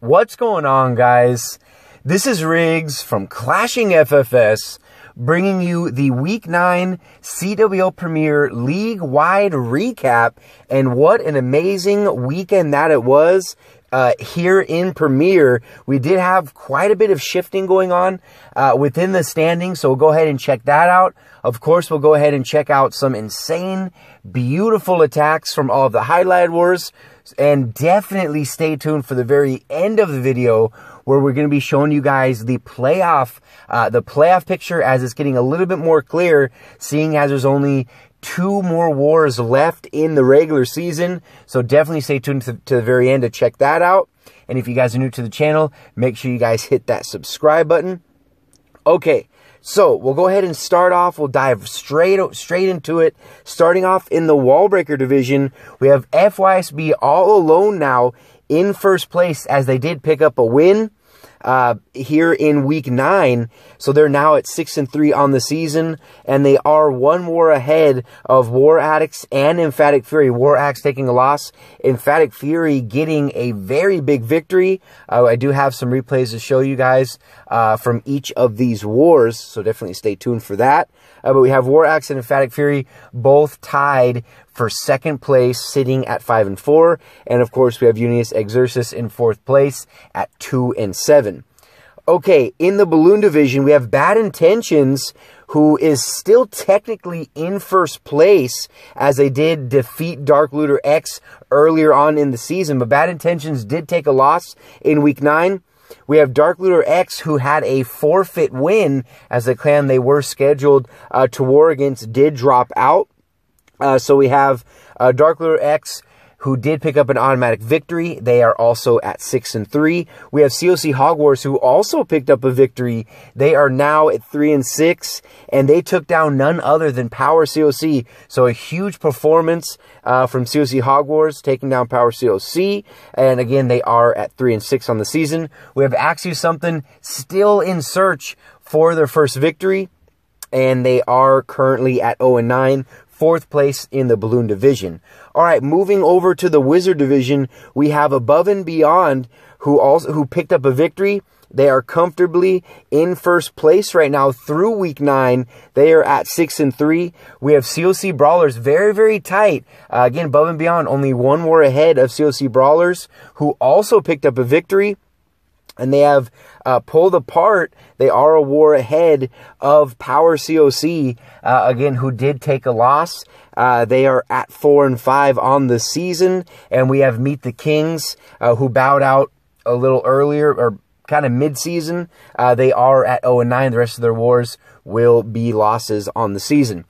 What's going on, guys? This is Riggs from Clashing FFS, bringing you the Week 9 CWL Premier League-wide recap, and what an amazing weekend that it was. Here in Premier, we did have quite a bit of shifting going on within the standings, so we'll go ahead and check that out. Of course, we'll go ahead and check out some insane, beautiful attacks from all of the highlight wars, and definitely stay tuned for the very end of the video where we're going to be showing you guys the playoff picture, as it's getting a little bit more clear, seeing as there's only two more wars left in the regular season. So definitely stay tuned to the very end to check that out. And if you guys are new to the channel, make sure you guys hit that subscribe button. Okay, so we'll go ahead and start off. We'll dive straight into it. Starting off in the Wallbreaker division, we have FYSB all alone now in first place, as they did pick up a win here in week 9. So they're now at 6-3 on the season, and they are one war ahead of War Addicts and Emphatic Fury. War Axe taking a loss, Emphatic Fury getting a very big victory. I do have some replays to show you guys from each of these wars, so definitely stay tuned for that. But we have War Axe and Emphatic Fury both tied for second place, sitting at 5-4. And of course, we have Unius Exorcist in fourth place at 2-7. Okay, in the Balloon division, we have Bad Intentions, who is still technically in first place, as they did defeat Dark Looter X earlier on in the season. But Bad Intentions did take a loss in week 9. We have Dark Looter X, who had a forfeit win, as the clan they were scheduled to war against did drop out. So we have Dark Looter X, who did pick up an automatic victory. They are also at 6-3. We have CoC Hogwarts, who also picked up a victory. They are now at 3-6, and they took down none other than Power CoC. So a huge performance from CoC Hogwarts, taking down Power CoC. And again, they are at 3-6 on the season. We have Axie Something still in search for their first victory, and they are currently at 0-9. Fourth place in the Balloon division. All right, moving over to the Wizard division, we have Above and Beyond, who picked up a victory. They are comfortably in first place right now through week 9. They are at 6-3. We have COC Brawlers very, very tight. Again, Above and Beyond only one war ahead of COC Brawlers, who also picked up a victory. And they have pulled apart. They are a war ahead of Power CoC, again, who did take a loss. They are at 4-5 on the season. And we have Meet the Kings, who bowed out a little earlier, or kind of mid-season. They are at 0-9. The rest of their wars will be losses on the season.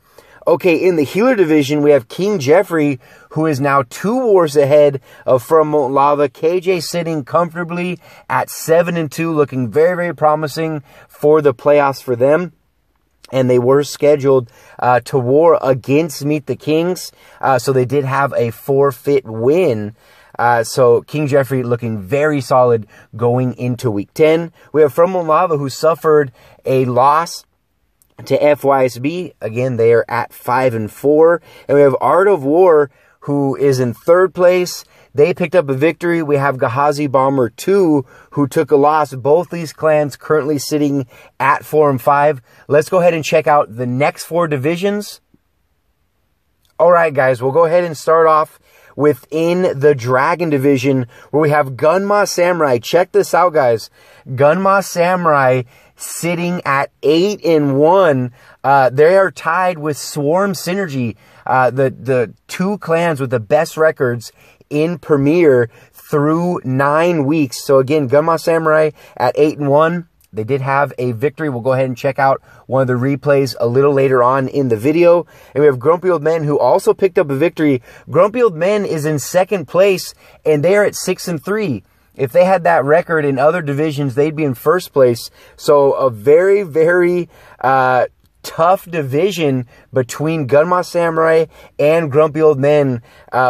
Okay, in the Healer division, we have King Jeffrey, who is now two wars ahead of From Molten Lava. KJ sitting comfortably at 7-2, looking very, very promising for the playoffs for them. And they were scheduled to war against Meet the Kings, so they did have a forfeit win. So King Jeffrey looking very solid going into week 10. We have From Molten Lava, who suffered a loss to FYSB. Again, they are at 5-4. And we have Art of War, who is in third place. They picked up a victory. We have Gehazi Bomber 2, who took a loss. Both these clans currently sitting at 4-5. Let's go ahead and check out the next four divisions. All right, guys, we'll go ahead and start off within the Dragon division, where we have Gunma Samurai. Check this out, guys. Gunma Samurai sitting at 8-1. They are tied with Swarm Synergy, the two clans with the best records in Premier through 9 weeks. So again, Gunma Samurai at 8-1. They did have a victory. We'll go ahead and check out one of the replays a little later on in the video. And we have Grumpy Old Men, who also picked up a victory. Grumpy Old Men is in second place, and they are at 6-3. If they had that record in other divisions, they'd be in first place. So a very, very tough division between Gunma Samurai and Grumpy Old Men,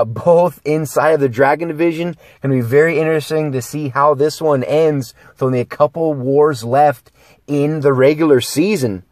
both inside of the Dragon division. Going to be very interesting to see how this one ends, with only a couple wars left in the regular season.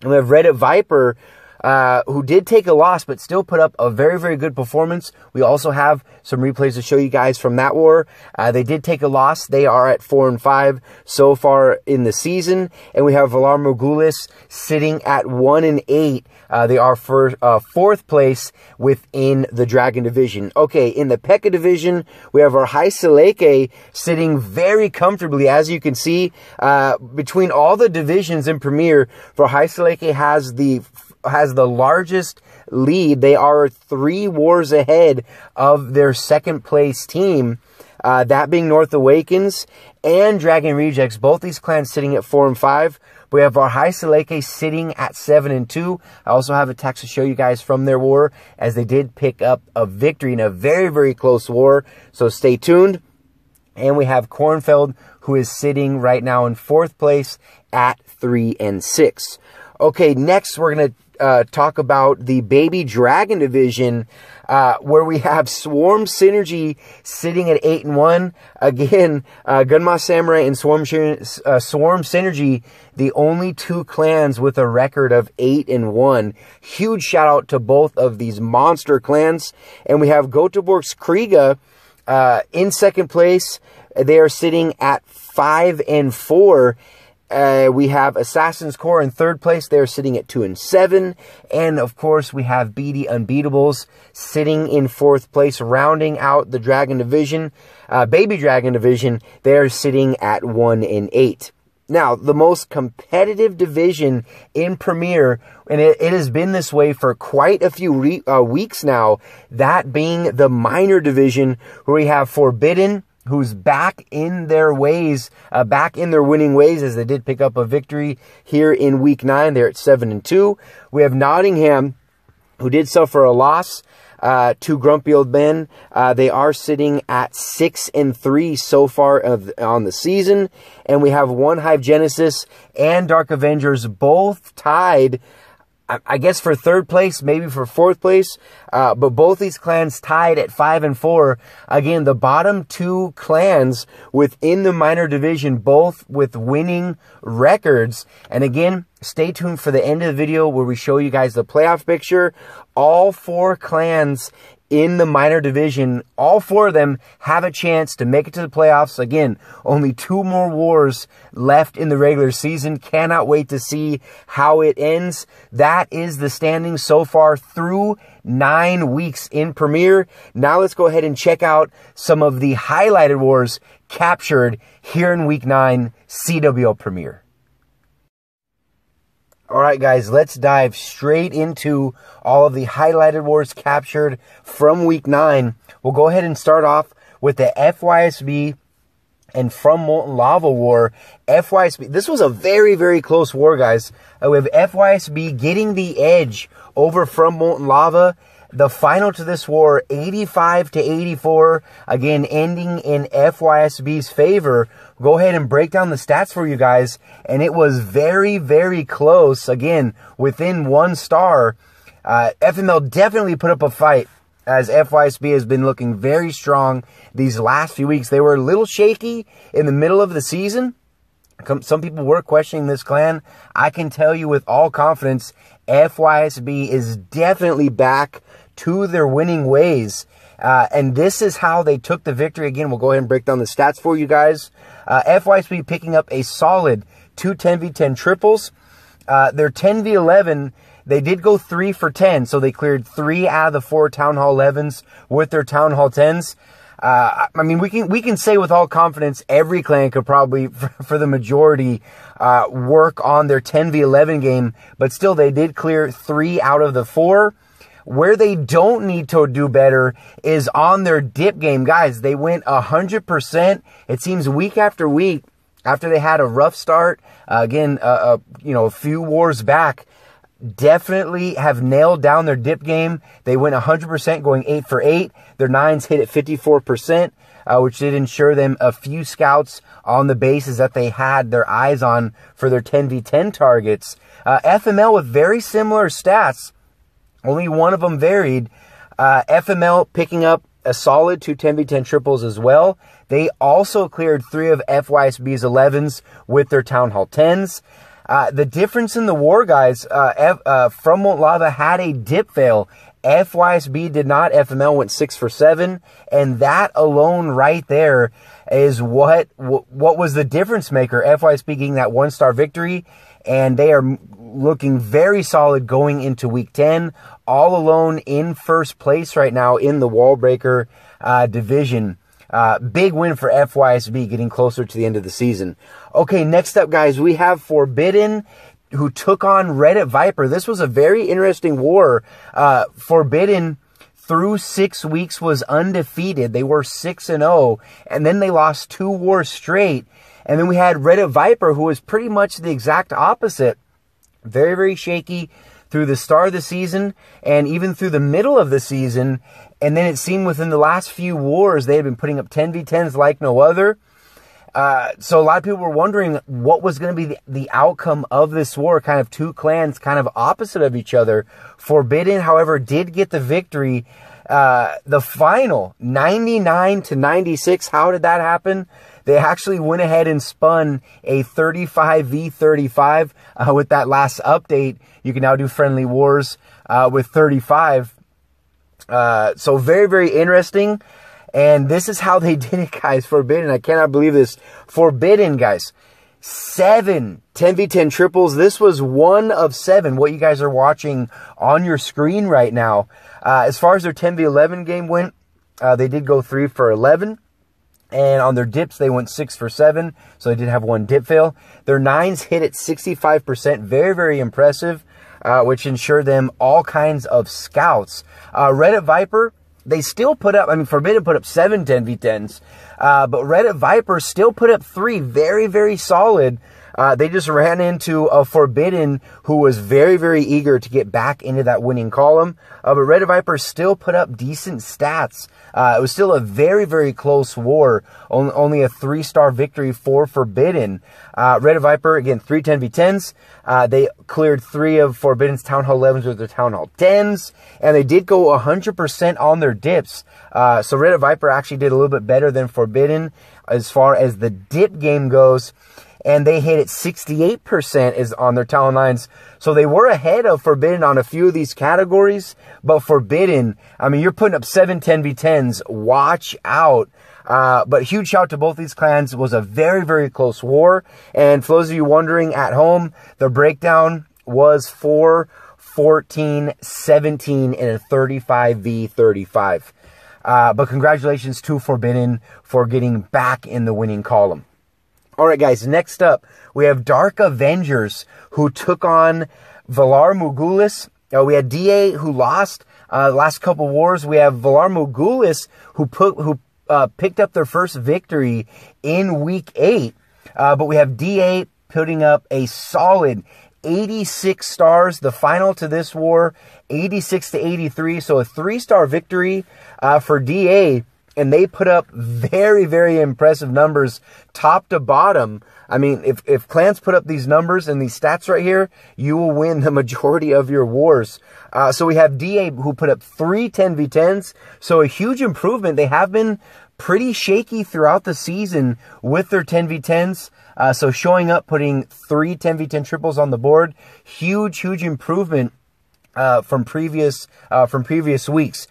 And we have Reddit Viper, who did take a loss but still put up a very, very good performance. We also have some replays to show you guys from that war. They did take a loss. They are at 4-5 so far in the season. And we have Valar Morghulis sitting at 1-8. They are for fourth place within the Dragon Division. Okay, in the Pekka Division, we have our High Seleke sitting very comfortably, as you can see, between all the divisions in Premier. For High Seleke has the largest lead. They are 3 wars ahead of their second place team, that being North Awakens and Dragon Rejects. Both these clans sitting at 4-5. We have our High Seleke sitting at 7-2. I also have a text to show you guys from their war, as they did pick up a victory in a very, very close war. So stay tuned. And we have Kornfeld, who is sitting right now in 4th place at 3-6. Okay, next we're going to talk about the Baby Dragon Division, where we have Swarm Synergy sitting at 8-1. Again, Gunma Samurai and Swarm Synergy, the only 2 clans with a record of 8-1. Huge shout out to both of these monster clans. And we have Göteborgs Kriga in 2nd place. They are sitting at 5-4. We have Assassin's Corps in 3rd place. They're sitting at 2-7. And, of course, we have BD Unbeatables sitting in 4th place, rounding out the Dragon Division. Baby Dragon Division, they're sitting at 1-8. Now, the most competitive division in Premier, and it has been this way for quite a few weeks now, that being the Minor Division, where we have Forbidden, who's back in their ways, back in their winning ways, as they did pick up a victory here in week 9. They're at 7-2. We have Nottingham, who did suffer a loss to Grumpy Old Men. They are sitting at 6-3 so far on the season. And we have One Hive Genesis and Dark Avengers both tied, I guess, for 3rd place, maybe for 4th place, but both these clans tied at 5-4. Again, the bottom 2 clans within the Minor Division, both with winning records. And again, stay tuned for the end of the video where we show you guys the playoff picture. All 4 clans in the Minor Division, all 4 of them have a chance to make it to the playoffs. Again, only 2 more wars left in the regular season. Cannot wait to see how it ends. That is the standing so far through 9 weeks in Premier. Now let's go ahead and check out some of the highlighted wars captured here in Week 9 CWL Premier. Alright guys, let's dive straight into all of the highlighted wars captured from Week 9. We'll go ahead and start off with the FYSB and From Molten Lava war. FYSB, this was a very, very close war, guys. We have FYSB getting the edge over From Molten Lava. The final to this war, 85-84, again, ending in FYSB's favor. Go ahead and break down the stats for you guys. And it was very, very close. Again, within 1 star. FML definitely put up a fight, as FYSB has been looking very strong these last few weeks. They were a little shaky in the middle of the season. Some people were questioning this clan. I can tell you with all confidence, FYSB is definitely back to their winning ways. And this is how they took the victory. Again, we'll go ahead and break down the stats for you guys. FYSB picking up a solid 2 10v10 triples. Their 10v11, they did go 3 for 10. So they cleared 3 out of the 4 Town Hall 11s with their Town Hall 10s. I mean, we can say with all confidence every clan could probably, for the majority, work on their 10v11 game. But still, they did clear 3 out of the 4. Where they don't need to do better is on their dip game. Guys, they went 100%. It seems week after week, after they had a rough start, again, a few wars back, definitely have nailed down their dip game. They went 100%, going 8 for 8. Their 9s hit at 54%, which did ensure them a few scouts on the bases that they had their eyes on for their 10v10 targets. FML with very similar stats, only one of them varied. FML picking up a solid 2 10v10 triples as well. They also cleared 3 of FYSB's 11s with their Town Hall 10s. The difference in the war, guys, From Molten Lava had a dip fail. FYSB did not. FML went 6 for 7, and that alone right there is what was the difference maker. FYSB getting that 1-star victory, and they are looking very solid going into week 10, all alone in first place right now in the Wallbreaker division. Big win for FYSB getting closer to the end of the season. Okay, next up, guys, we have Forbidden, who took on Reddit Viper. This was a very interesting war. Forbidden, through 6 weeks, was undefeated. They were 6-0, and then they lost 2 wars straight. And then we had Reddit Viper, who was pretty much the exact opposite. Very, very shaky through the start of the season and even through the middle of the season. And then it seemed within the last few wars, they had been putting up 10v10s like no other. So a lot of people were wondering what was going to be the outcome of this war. Kind of two clans kind of opposite of each other. Forbidden, however, did get the victory. The final, 99 to 96. How did that happen? They actually went ahead and spun a 35v35 with that last update. You can now do friendly wars with 35. So very, very interesting. And this is how they did it, guys. Forbidden. I cannot believe this. Forbidden, guys. 7 10v10 triples. This was 1 of 7, what you guys are watching on your screen right now. As far as their 10v11 game went, they did go 3 for 11. And on their dips, they went 6 for 7. So they did have 1 dip fail. Their 9s hit at 65%. Very, very impressive, which ensured them all kinds of scouts. Reddit Viper, they still put up, I mean, Forbidden put up 7 10v10s, but Reddit Viper still put up 3, very, very solid. They just ran into a Forbidden who was very, very eager to get back into that winning column. But Reddit Viper still put up decent stats. It was still a very, very close war, only a 3-star victory for Forbidden. Reddit Viper, again, 3 10v10s. They cleared 3 of Forbidden's Town Hall 11s with their Town Hall 10s, and they did go 100% on their dips. So Reddit Viper actually did a little bit better than Forbidden as far as the dip game goes. And they hit it 68% is on their Talon 9s. So they were ahead of Forbidden on a few of these categories. But Forbidden, I mean, you're putting up 7 10v10s. Watch out. But huge shout to both these clans. It was a very, very close war. And for those of you wondering at home, the breakdown was 4, 14, 17, and a 35v35. But congratulations to Forbidden for getting back in the winning column. All right, guys, next up, we have Dark Avengers, who took on Valar Morghulis. We had DA, who lost the last couple wars. We have Valar Morghulis, who picked up their first victory in Week 8. But we have DA putting up a solid 86 stars, the final to this war, 86 to 83. So a 3-star victory for DA. And they put up very, very impressive numbers top to bottom. I mean, if clans put up these numbers and these stats right here, you will win the majority of your wars. So we have DA, who put up 3 10v10s. So a huge improvement. They have been pretty shaky throughout the season with their 10v10s. So showing up, putting 3 10v10 triples on the board. Huge, huge improvement from previous weeks.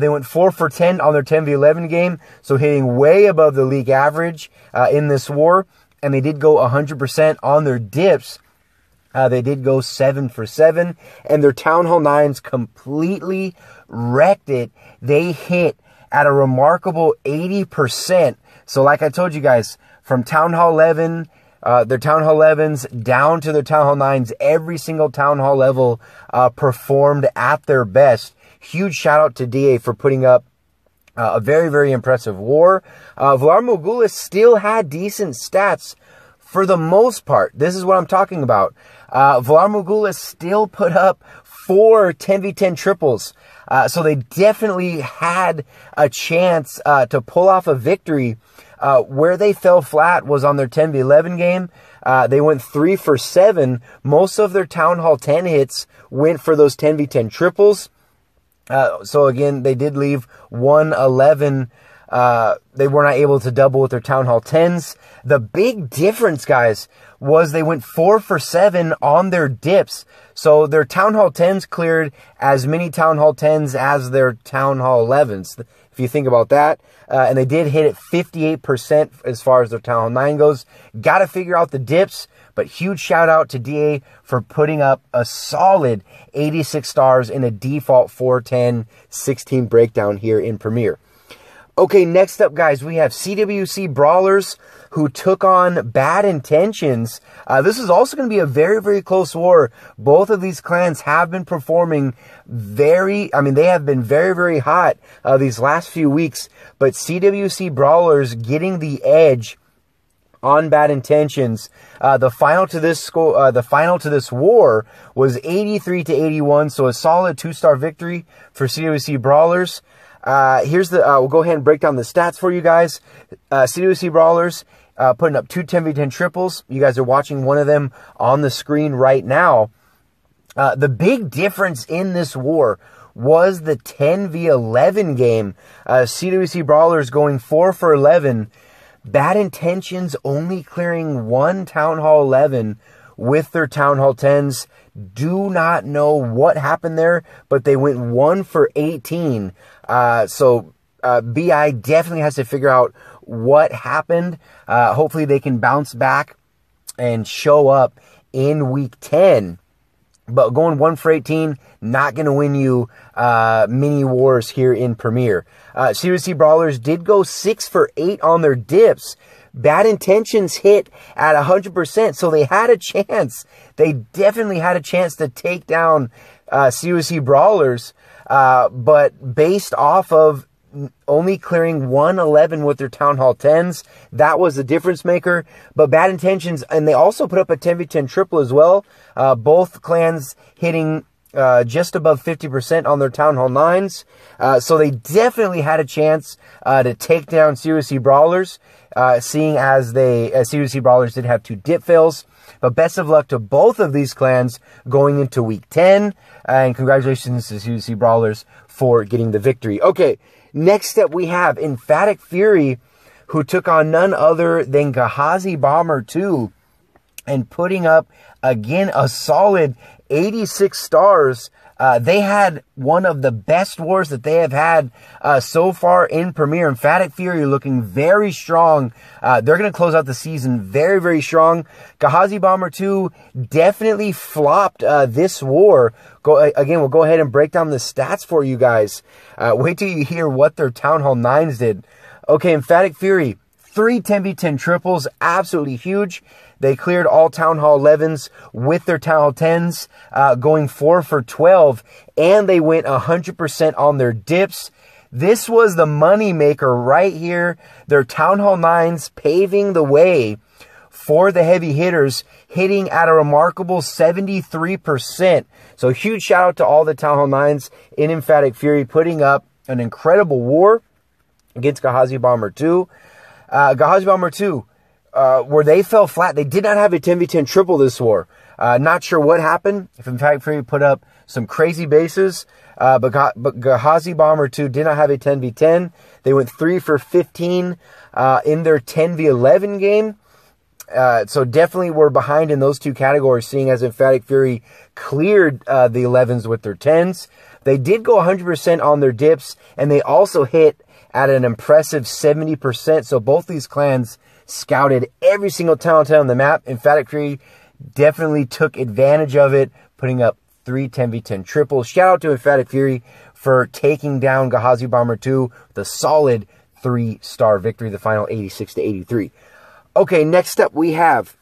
They went 4 for 10 on their 10v11 game, so hitting way above the league average in this war. And they did go 100% on their dips. They did go 7 for 7. And their Town Hall 9s completely wrecked it. They hit at a remarkable 80%. So like I told you guys, from Town Hall 11... their Town Hall 11s down to their Town Hall 9s, every single Town Hall level performed at their best. Huge shout out to DA for putting up a very, very impressive war. Valar Morghulis still had decent stats for the most part. This is what I'm talking about. Valar Morghulis still put up 4 10v10 triples. So they definitely had a chance to pull off a victory. Where they fell flat was on their 10v11 game. They went 3 for 7. Most of their Town Hall 10 hits went for those 10v10 triples. So again, they did leave 1 11 They were not able to double with their Town Hall 10s. The big difference, guys, was they went 4 for 7 on their dips. So their Town Hall 10s cleared as many Town Hall 10s as their Town Hall 11s, if you think about that. And they did hit it 58% as far as their Town Hall 9 goes. Got to figure out the dips. But huge shout out to DA for putting up a solid 86 stars in a default 410 16 breakdown here in Premiere. Okay, next up, guys, we have CWC Brawlers, who took on Bad Intentions. This is also going to be a very, very close war. Both of these clans have been performing they have been very, very hot these last few weeks. But CWC Brawlers getting the edge on Bad Intentions. The final to this war was 83 to 81, so a solid 2-star victory for CWC Brawlers. We'll go ahead and break down the stats for you guys. CWC Brawlers putting up 2 10v10 triples. You guys are watching one of them on the screen right now. The big difference in this war was the 10v11 game. CWC Brawlers going 4 for 11. Bad Intentions only clearing 1 Town Hall 11 with their Town Hall 10s. Do not know what happened there, but they went 1 for 18. BI definitely has to figure out what happened. Hopefully they can bounce back and show up in Week 10. But going 1 for 18, not going to win you mini wars here in Premiere. CWC Brawlers did go 6 for 8 on their dips. Bad Intentions hit at 100%, so they had a chance. They definitely had a chance to take down CWC Brawlers. But based off of only clearing 111 with their Town Hall 10s, that was the difference maker. But Bad Intentions, and they also put up a 10v10 triple as well. Both clans hitting just above 50% on their Town Hall 9s. So they definitely had a chance to take down CWC Brawlers, seeing as CWC Brawlers did have 2 dip fails. But best of luck to both of these clans going into Week 10. And congratulations to CWC Brawlers for getting the victory. Okay, next up we have Emphatic Fury, who took on none other than Gehazi Bomber 2. And putting up, again, a solid 86 stars. They had one of the best wars that they have had so far in Premiere. Emphatic Fury looking very strong. They're going to close out the season very, very strong. Gehazi Bomber 2 definitely flopped this war. We'll go ahead and break down the stats for you guys. Wait till you hear what their Town Hall 9s did. Okay, Emphatic Fury, 3 10v10 triples, absolutely huge. They cleared all Town Hall 11s with their Town Hall 10s, going 4 for 12, and they went 100% on their dips. This was the money maker right here. Their Town Hall 9s paving the way for the heavy hitters, hitting at a remarkable 73%. So huge shout out to all the Town Hall 9s in Emphatic Fury, putting up an incredible war against Gehazi Bomber 2. Gehazi Bomber 2, where they fell flat. They did not have a 10v10 triple this war. Not sure what happened. If in fact Fury put up some crazy bases, but Gehazi Bomber 2 did not have a 10v10. They went 3 for 15 in their 10v11 game. So definitely were behind in those two categories, seeing as Emphatic Fury cleared the 11s with their 10s. They did go 100% on their dips, and they also hit at an impressive 70%. So both these clans scouted every single talent on the map. Emphatic Fury definitely took advantage of it, putting up 3 10v10 triples. Shout out to Emphatic Fury for taking down Gehazi Bomber 2 with a solid 3-star victory, the final 86 to 83. Okay, next up we have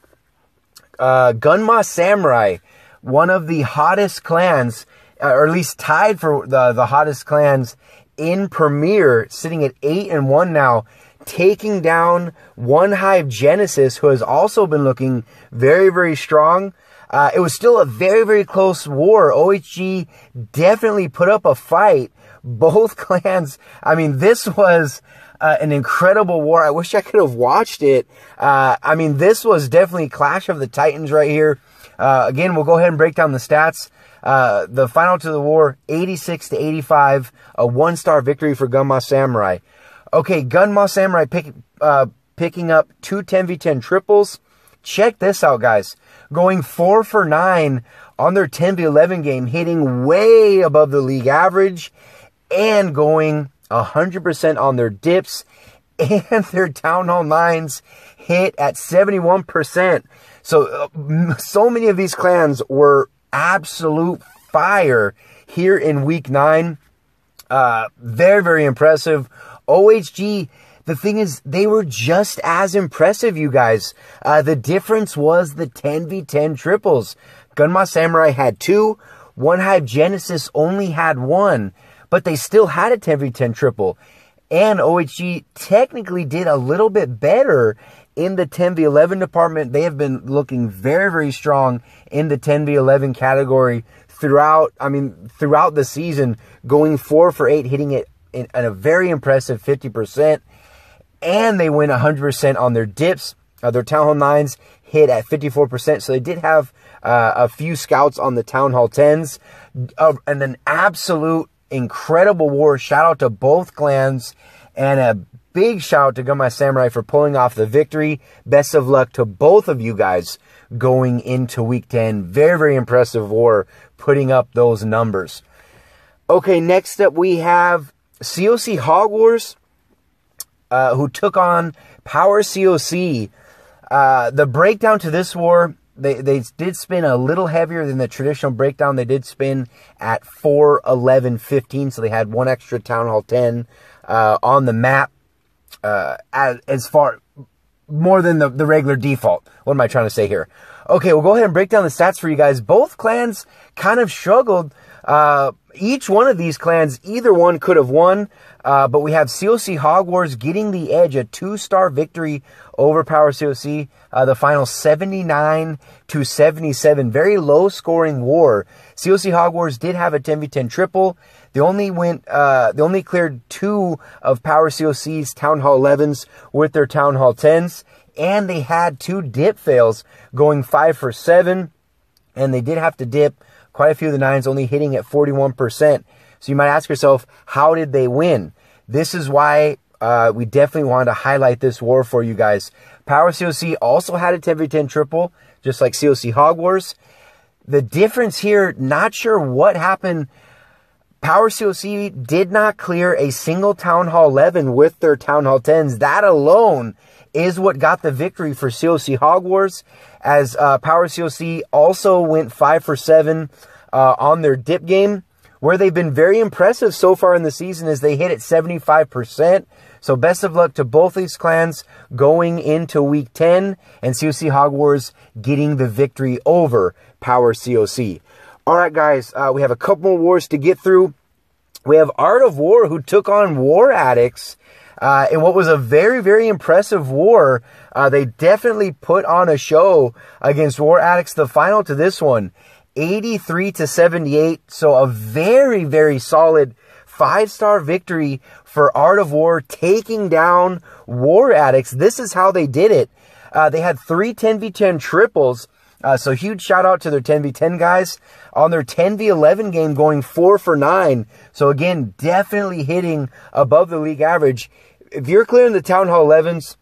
Gunma Samurai, one of the hottest clans, or at least tied for the hottest clans in Premiere, sitting at 8-1 now, taking down One Hive Genesis, who has also been looking very, very strong. It was still a very, very close war. OHG definitely put up a fight. Both clans, this was an incredible war. I wish I could have watched it. This was definitely Clash of the Titans right here. Again, we'll go ahead and break down the stats. The final to the war, 86 to 85, a 1-star victory for Gunma Samurai. Okay, Gunma Samurai picking up two 10v10 triples. Check this out, guys. Going 4 for 9 on their 10v11 game, hitting way above the league average, and going 100% on their dips, and their Town Hall 9s hit at 71%. So many of these clans were absolute fire here in week 9. Very, very impressive. OHG, the thing is, they were just as impressive, you guys. The difference was the 10v10 triples. Gunma Samurai had 2. One Hive Genesis only had 1. But they still had a 10v10 triple. And OHG technically did a little bit better in the 10v11 department. They have been looking very, very strong in the 10v11 category throughout the season, going 4 for 8, hitting it at a very impressive 50%, and they win 100% on their dips. Their Town Hall 9s hit at 54%, so they did have a few scouts on the Town Hall 10s, and an absolute incredible war. Shout out to both clans, and a big shout out to Gunma Samurai for pulling off the victory. Best of luck to both of you guys going into week 10. Very, very impressive war, putting up those numbers. Okay, next up we have CoC Hogwarts, who took on Power CoC. The breakdown to this war, they did spin a little heavier than the traditional breakdown. They did spin at 4, 11, 15, so they had one extra Town Hall 10 on the map, as far more than the regular default. What am I trying to say here? Okay, we'll go ahead and break down the stats for you guys. Both clans kind of struggled. Each one of these clans, either one could have won, but we have CoC Hogwarts getting the edge, a 2-star victory over Power CoC, the final 79-77, very low-scoring war. CoC Hogwarts did have a 10v10 triple. They only cleared 2 of Power CoC's Town Hall 11s with their Town Hall 10s, and they had 2 dip fails, going 5 for 7, and they did have to dip quite a few of the 9s, only hitting at 41%. So you might ask yourself, how did they win? This is why we definitely wanted to highlight this war for you guys. Power CoC also had a 10v10 triple, just like CoC Hogwarts. The difference here, not sure what happened. Power CoC did not clear a single Town Hall 11 with their Town Hall 10s. That alone is what got the victory for CoC Hogwarts, as Power CoC also went 5 for 7 on their dip game, where they've been very impressive so far in the season as they hit at 75%. So best of luck to both these clans going into week 10, and CoC Hogwarts getting the victory over Power CoC. All right, guys, we have a couple more wars to get through. We have Art of War, who took on War Addicts, in what was a very, very impressive war. They definitely put on a show against War Addicts. The final to this one, 83-78. So a very, very solid 5-star victory for Art of War, taking down War Addicts. This is how they did it. They had 3 10v10 triples. So huge shout out to their 10v10 guys on their 10v11 game, going 4 for 9. So again, definitely hitting above the league average. If you're clearing the Town Hall 11s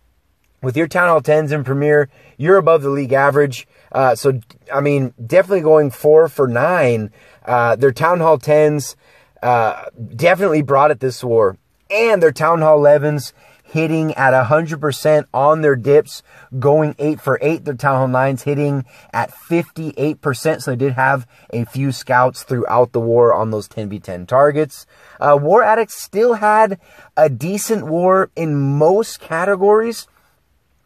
with your Town Hall 10s in Premier, you're above the league average. So, I mean, definitely going 4 for 9. Their Town Hall 10s definitely brought it this war. And their Town Hall 11s hitting at 100% on their dips, going 8 for 8. Their Town Hall 9s hitting at 58%, so they did have a few scouts throughout the war on those 10v10 targets. War Addicts still had a decent war in most categories.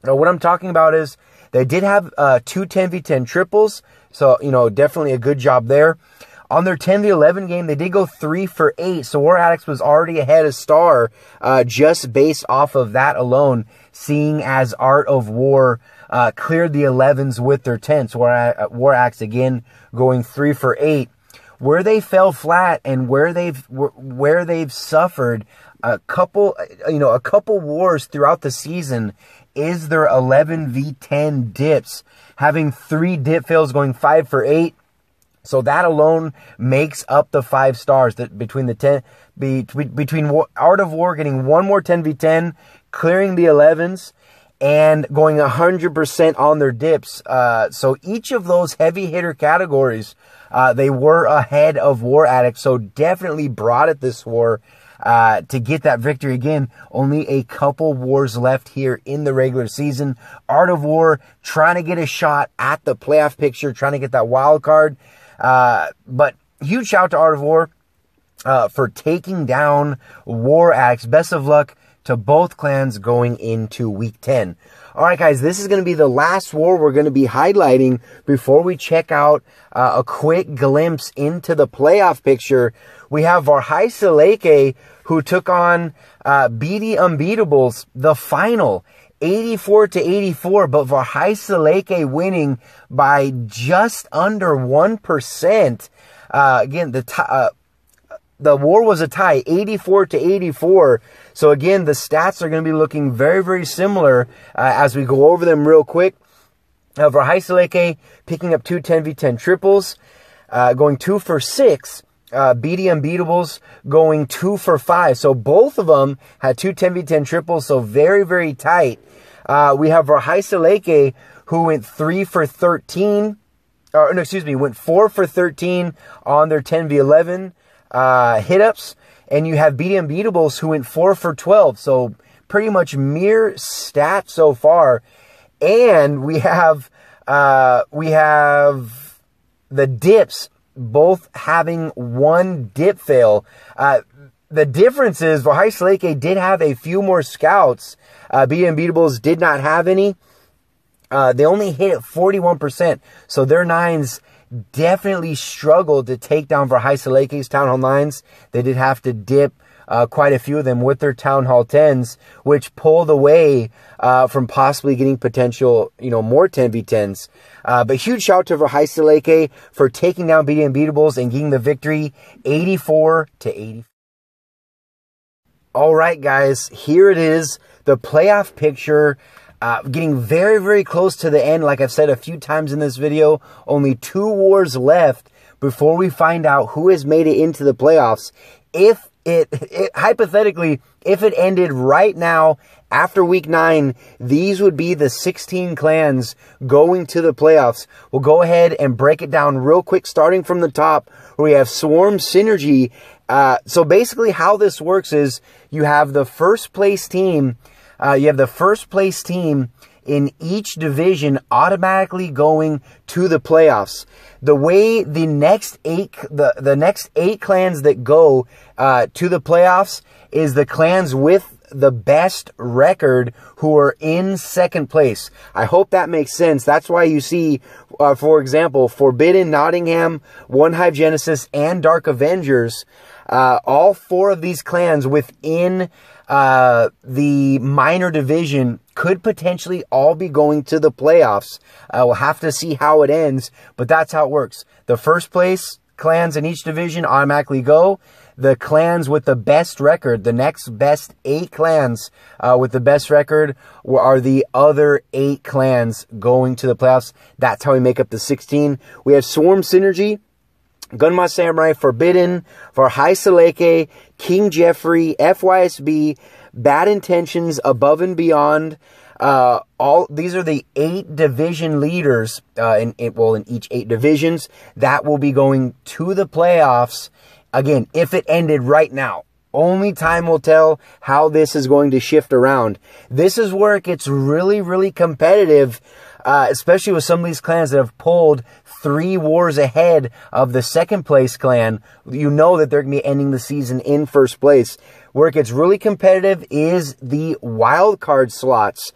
Now, what I'm talking about is they did have 2 10v10 triples, so, you know, definitely a good job there. On their 10v11 game, they did go 3 for 8, so War Addicts was already ahead a star just based off of that alone, seeing as Art of War cleared the 11s with their 10s. War Axe, again, going 3 for 8. Where they fell flat and where they've suffered a couple wars throughout the season is their 11v10 dips, having 3 dip fails, going 5 for 8. So that alone makes up the 5 stars that between Art of War getting one more 10v10, clearing the 11s, and going 100% on their dips. So each of those heavy hitter categories, they were ahead of War Addicts, so definitely brought it this war to get that victory. Again, only a couple wars left here in the regular season. Art of War trying to get a shot at the playoff picture, trying to get that wild card. But huge shout to Art of War for taking down War Axe. Best of luck to both clans going into Week 10. All right, guys, this is going to be the last war we're going to be highlighting before we check out a quick glimpse into the playoff picture. We have For High Seleke, who took on BD Unbeatables, the final, 84-84, but For High Seleke winning by just under 1%. Again, the war was a tie, 84-84. So again, the stats are going to be looking very, very similar as we go over them real quick. For High Seleke picking up 2 10v10 triples, going 2 for 6. BD Unbeatables going 2 for 5. So both of them had 2 10v10 triples, so very, very tight. We have For High Seleke, who went 3 for 13. Or no, excuse me, went 4 for 13 on their 10v11. Hit-ups, and you have BD Unbeatables, who went 4 for 12, so pretty much mere stat so far. And we have the dips, both having one dip fail. The difference is, For High Seleke did have a few more scouts. BD Unbeatables did not have any. They only hit at 41%, so their 9s definitely struggled to take down For High Seleke's Town Hall 9s. They did have to dip quite a few of them with their Town Hall 10s, which pulled away from possibly getting potential, more 10v10s. But huge shout to For High Seleke for taking down BD Unbeatables and getting the victory, 84-84. All right, guys, here it is, the playoff picture. Getting very, very close to the end. Like I've said a few times in this video, only 2 wars left before we find out who has made it into the playoffs. If it hypothetically, if it ended right now after Week 9, these would be the 16 clans going to the playoffs. We'll go ahead and break it down real quick, starting from the top, where we have Swarm Synergy. So basically how this works is you have the first place team. In each division automatically going to the playoffs. The way the next 8 clans that go to the playoffs is the clans with the best record who are in second place. I hope that makes sense. That's why you see, for example, Forbidden, Nottingham, One Hive Genesis, and Dark Avengers. All 4 of these clans within the minor division could potentially all be going to the playoffs. We'll have to see how it ends, but that's how it works. The first place clans in each division automatically go. The clans with the best record, the next best 8 clans with the best record, are the other 8 clans going to the playoffs. That's how we make up the 16. We have Swarm Synergy, Gunma Samurai, Forbidden, For High Seleke, King Jeffrey, FYSB, Bad Intentions, Above and Beyond. All these are the 8 division leaders in each 8 divisions that will be going to the playoffs. Again, if it ended right now, only time will tell how this is going to shift around. This is where it gets really, really competitive, especially with some of these clans that have pulled 3 wars ahead of the second place clan. You know that they're going to be ending the season in first place. Where it gets really competitive is the wild card slots.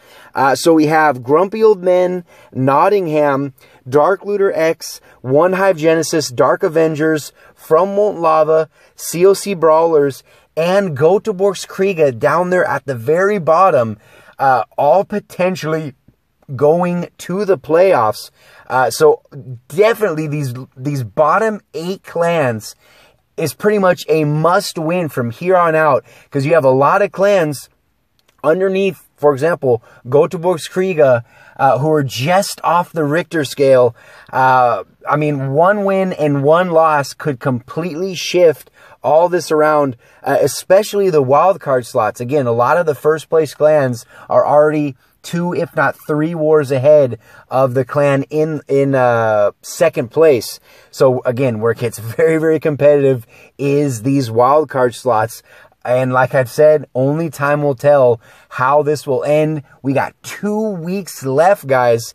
So we have Grumpy Old Men, Nottingham, Dark Looter X, One Hive Genesis, Dark Avengers, From Molten Lava, COC Brawlers, and Göteborgs Kriga down there at the very bottom, all potentially going to the playoffs. So definitely these bottom 8 clans is pretty much a must win from here on out, because you have a lot of clans underneath, for example, Göteborgs Kriga, who are just off the Richter scale. I mean, one win and one loss could completely shift all this around, especially the wildcard slots. Again, a lot of the first place clans are already 2, if not 3 wars ahead of the clan in second place. So again, where it gets very, very competitive is these wildcard slots. And like I've said, only time will tell how this will end. We got 2 weeks left, guys.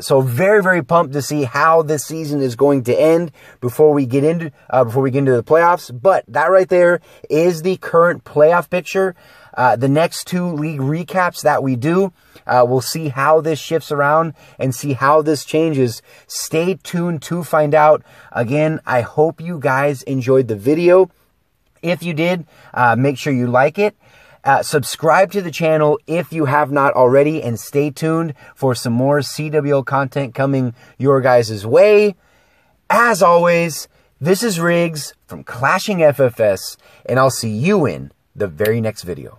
So very, very pumped to see how this season is going to end before we get into the playoffs. But that right there is the current playoff picture. The next 2 league recaps that we do, we'll see how this shifts around and see how this changes. Stay tuned to find out. Again, I hope you guys enjoyed the video. If you did, make sure you like it. Subscribe to the channel if you have not already, and stay tuned for some more CWL content coming your guys' way. As always, this is Riggs from Clashing FFS, and I'll see you in the very next video.